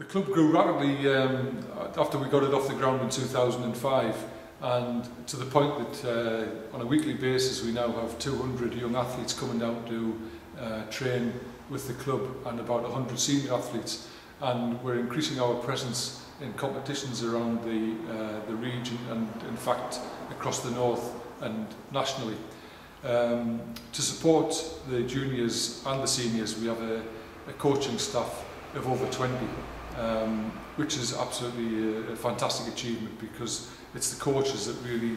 The club grew rapidly after we got it off the ground in 2005, and to the point that on a weekly basis we now have 200 young athletes coming out to train with the club, and about 100 senior athletes, and we're increasing our presence in competitions around the region, and in fact across the north and nationally. To support the juniors and the seniors we have a coaching staff of over 20, which is absolutely a fantastic achievement, because it's the coaches that really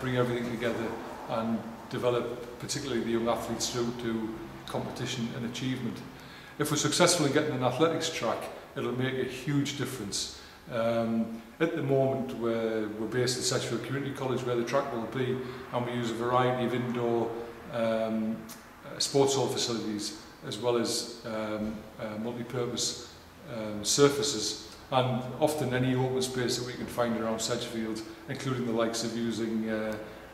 bring everything together and develop particularly the young athletes through to competition and achievement. If we're successful in getting an athletics track, it'll make a huge difference. At the moment we're based at Sedgefield Community College, where the track will be, and we use a variety of indoor sports hall facilities, as well as multi-purpose surfaces, and often any open space that we can find around Sedgefield, including the likes of using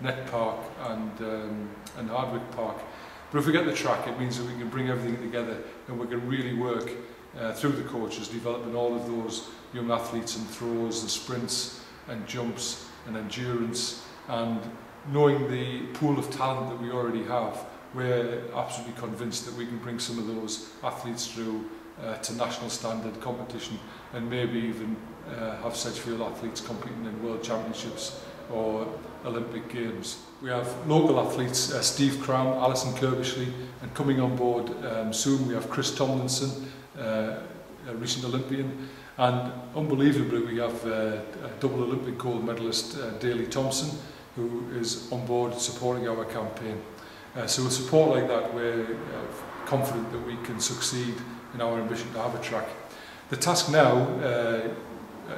Net Park and Hardwick Park. But if we get the track, it means that we can bring everything together, and we can really work through the coaches, developing all of those young athletes in throws and sprints and jumps and endurance, and knowing the pool of talent that we already have, we're absolutely convinced that we can bring some of those athletes through to national standard competition, and maybe even have Sedgefield athletes competing in world championships or Olympic Games. We have local athletes, Steve Cram, Alison Kirbishley, and coming on board soon we have Chris Tomlinson, a recent Olympian, and unbelievably we have a double Olympic gold medalist, Daley Thompson, who is on board supporting our campaign. So with support like that, we're confident that we can succeed in our ambition to have a track. The task now,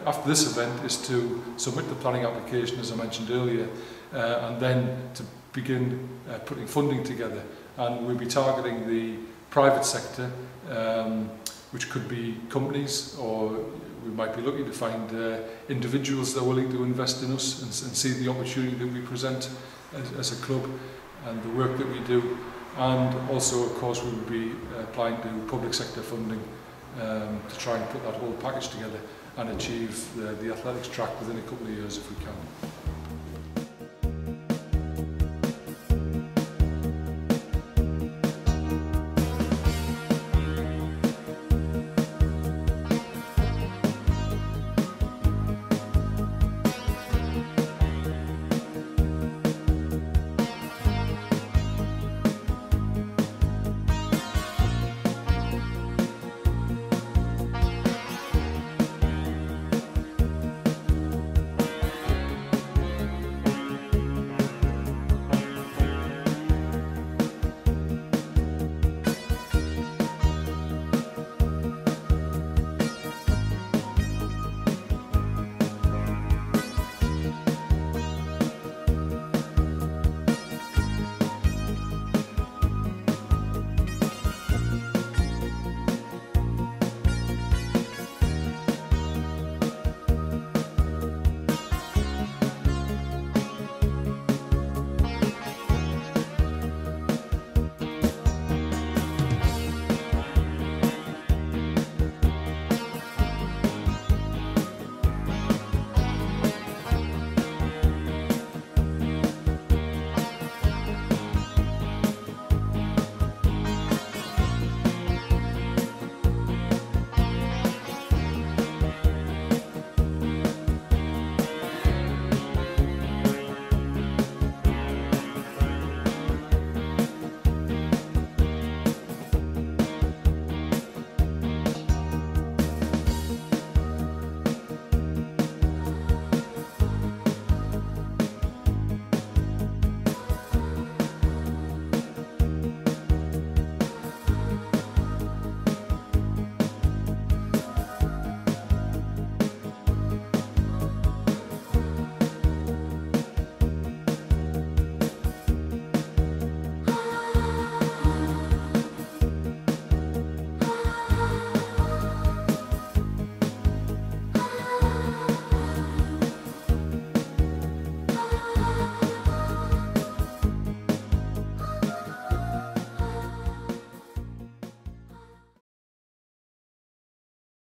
after this event, is to submit the planning application, as I mentioned earlier, and then to begin putting funding together, and we'll be targeting the private sector, which could be companies, or we might be looking to find individuals that are willing to invest in us and see the opportunity that we present as a club and the work that we do. And also, of course, we will be applying to public sector funding to try and put that whole package together and achieve the athletics track within a couple of years if we can.